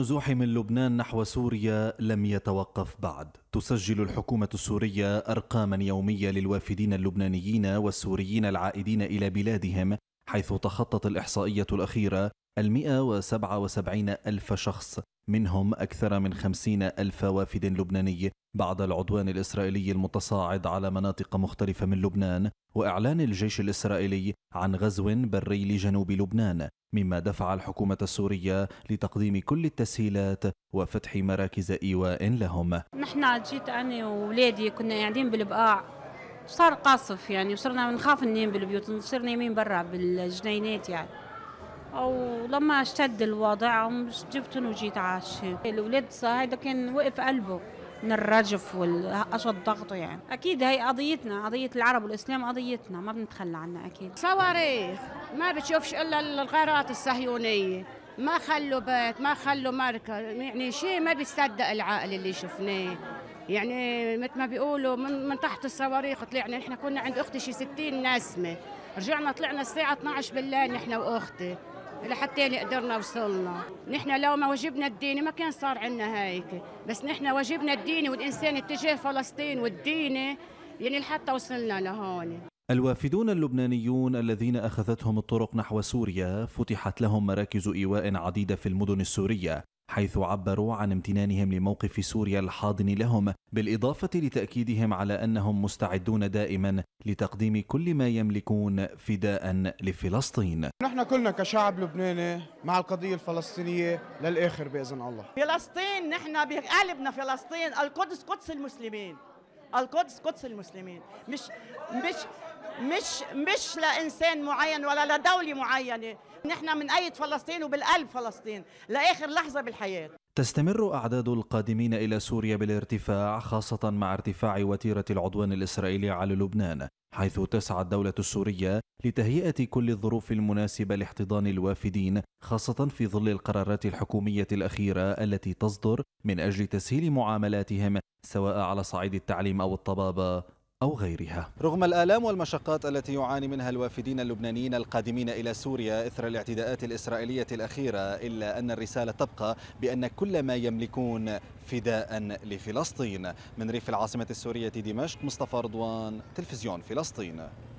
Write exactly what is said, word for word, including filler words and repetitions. النزوح من لبنان نحو سوريا لم يتوقف بعد. تسجل الحكومة السورية أرقاما يومية للوافدين اللبنانيين والسوريين العائدين إلى بلادهم، حيث تخطت الإحصائية الأخيرة المئة وسبعة وسبعين ألف شخص، منهم أكثر من خمسين ألف وافد لبناني بعد العدوان الإسرائيلي المتصاعد على مناطق مختلفة من لبنان وإعلان الجيش الإسرائيلي عن غزو بري لجنوب لبنان، مما دفع الحكومة السورية لتقديم كل التسهيلات وفتح مراكز إيواء لهم. نحن جيت أنا وولادي كنا قاعدين بالبقاع، صار قاصف يعني، وصرنا نخاف ننام بالبيوت، صرنا نايمين برا بالجنينات يعني. أو لما اشتد الوضع جبتهم وجيت عاشي الولاد، هيدا كان وقف قلبه من الرجف والأشد ضغطه يعني. أكيد هي قضيتنا، قضية العرب والإسلام قضيتنا، ما بنتخلى عنها أكيد. صواريخ ما بتشوفش إلا الغارات الصهيونية، ما خلوا بيت، ما خلوا مركز، يعني شيء ما بيصدق العقل اللي شفناه. يعني مثل ما بيقولوا من, من تحت الصواريخ طلعنا. نحن كنا عند أختي شي ستين نسمة، رجعنا طلعنا الساعة اثنعش بالليل نحن وأختي لحتى اللي قدرنا وصلنا. نحن لو ما واجبنا الديني ما كان صار عندنا هيك، بس نحن واجبنا الديني والإنساني اتجاه فلسطين والديني يعني لحتى وصلنا لهون. الوافدون اللبنانيون الذين أخذتهم الطرق نحو سوريا فتحت لهم مراكز إيواء عديدة في المدن السورية، حيث عبروا عن امتنانهم لموقف سوريا الحاضن لهم، بالإضافة لتأكيدهم على أنهم مستعدون دائما لتقديم كل ما يملكون فداء لفلسطين. نحن كلنا كشعب لبناني مع القضية الفلسطينية للآخر بإذن الله. فلسطين نحن بقلبنا، فلسطين القدس قدس المسلمين، القدس قدس المسلمين، مش مش مش مش لإنسان معين ولا لدولة معينة. نحن بنأيد فلسطين وبالقلب فلسطين لآخر لحظة بالحياة. تستمر أعداد القادمين إلى سوريا بالارتفاع، خاصة مع ارتفاع وتيرة العدوان الإسرائيلي على لبنان، حيث تسعى الدولة السورية لتهيئة كل الظروف المناسبة لاحتضان الوافدين، خاصة في ظل القرارات الحكومية الأخيرة التي تصدر من أجل تسهيل معاملاتهم سواء على صعيد التعليم أو الطبابة أو غيرها. رغم الآلام والمشقات التي يعاني منها الوافدين اللبنانيين القادمين إلى سوريا إثر الاعتداءات الإسرائيلية الأخيرة، إلا أن الرسالة تبقى بأن كل ما يملكون فداء لفلسطين. من ريف العاصمة السورية دمشق، مصطفى رضوان، تلفزيون فلسطين.